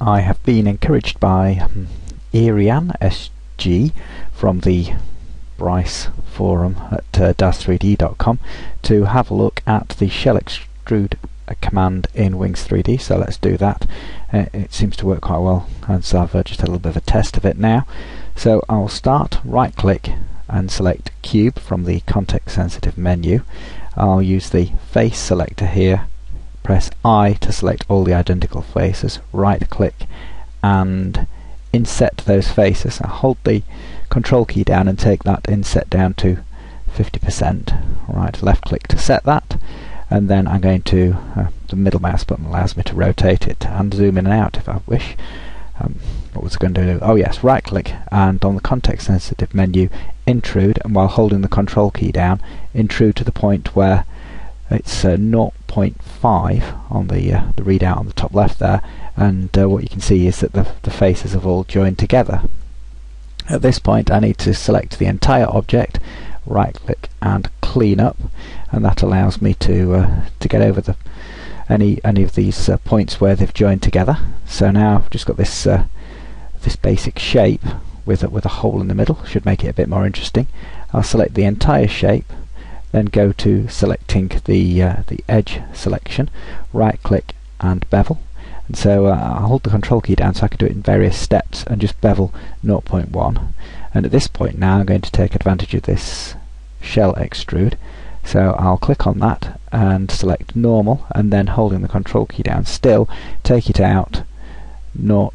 I have been encouraged by Eriann SG from the Bryce Forum at DAS3D.com to have a look at the Shell Extrude command in Wings 3D, so let's do that. It seems to work quite well, and so I've just had a little bit of a test of it now. So I'll start, right click and select cube from the context sensitive menu. I'll use the face selector here, press I to select all the identical faces, right click and inset those faces. I'll hold the control key down and take that inset down to 50%. Right, left click to set that, and then I'm going to the middle mouse button allows me to rotate it and zoom in and out if I wish. What was I going to do? Oh yes, right click and on the context sensitive menu intrude, and while holding the control key down intrude to the point where it's 0.5 on the readout on the top left there, and what you can see is that the faces have all joined together. At this point I need to select the entire object, right click and clean up, and that allows me to get over any of these points where they've joined together. So now I've just got this this basic shape with a hole in the middle, should make it a bit more interesting. I'll select the entire shape, then go to selecting the edge selection, right click and bevel, and so I'll hold the control key down so I can do it in various steps and just bevel 0.1, and at this point now I'm going to take advantage of this shell extrude, so I'll click on that and select normal, and then holding the control key down still take it out 0.1.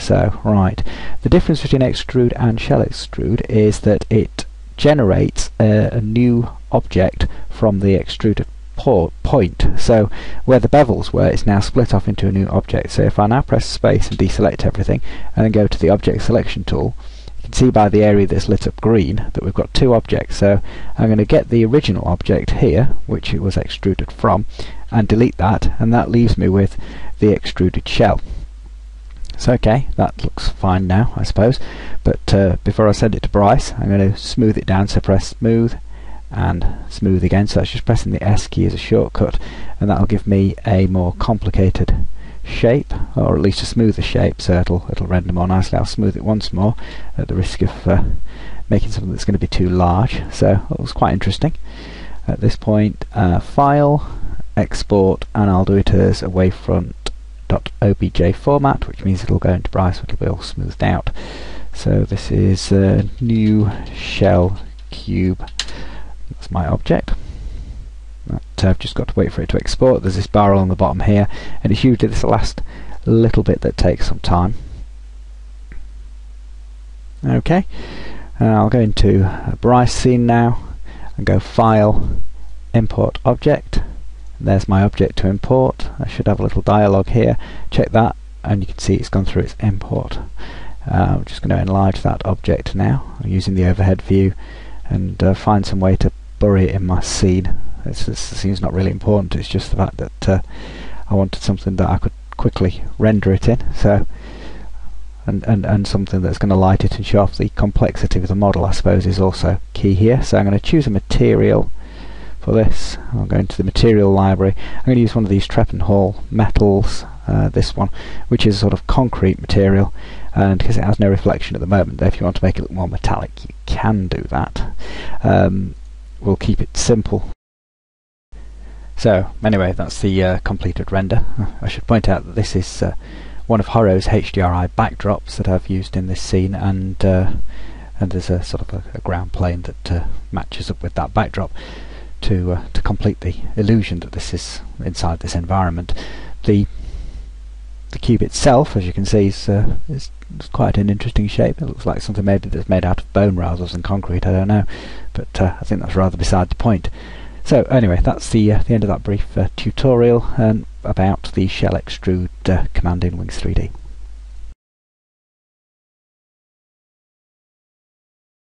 so right, the difference between extrude and shell extrude is that it generates a new object from the extruded point. So where the bevels were, it's now split off into a new object. So if I now press space and deselect everything and then go to the object selection tool, you can see by the area that's lit up green that we've got two objects. So I'm going to get the original object here, which it was extruded from, and delete that, and that leaves me with the extruded shell. So okay, that looks fine now I suppose, but before I send it to Bryce I'm going to smooth it down, so press smooth and smooth again, so that's just pressing the S key as a shortcut, and that'll give me a more complicated shape, or at least a smoother shape, so it'll render more nicely. I'll smooth it once more at the risk of making something that's going to be too large, so that was quite interesting. At this point file, export, and I'll do it as a Wavefront .obj format, which means it'll go into Bryce, it'll be all smoothed out. So this is a new shell cube, that's my object. That I've just got to wait for it to export. There's this barrel on the bottom here, and it's usually this last little bit that takes some time. Okay, and I'll go into Bryce scene now and go file, import object. There's my object to import. I should have a little dialog here, check that, and you can see it's gone through its import. I'm just going to enlarge that object now using the overhead view and find some way to bury it in my scene. The scene's not really important, it's just the fact that I wanted something that I could quickly render it in, so and something that's going to light it and show off the complexity of the model I suppose is also key here. So I'm going to choose a material for this. I'll go into the material library. I'm going to use one of these Treppenhalle metals, this one, which is a sort of concrete material, and because it has no reflection at the moment, if you want to make it look more metallic you can do that. We'll keep it simple. So anyway, that's the completed render. I should point out that this is one of Horo's HDRI backdrops that I've used in this scene, and there's a sort of a ground plane that matches up with that backdrop to complete the illusion that this is inside this environment. The cube itself, as you can see, is quite an interesting shape. It looks like something maybe that's made out of bone rather than concrete, I don't know, but I think that's rather beside the point. So anyway, that's the end of that brief tutorial about the shell extrude command in Wings 3D.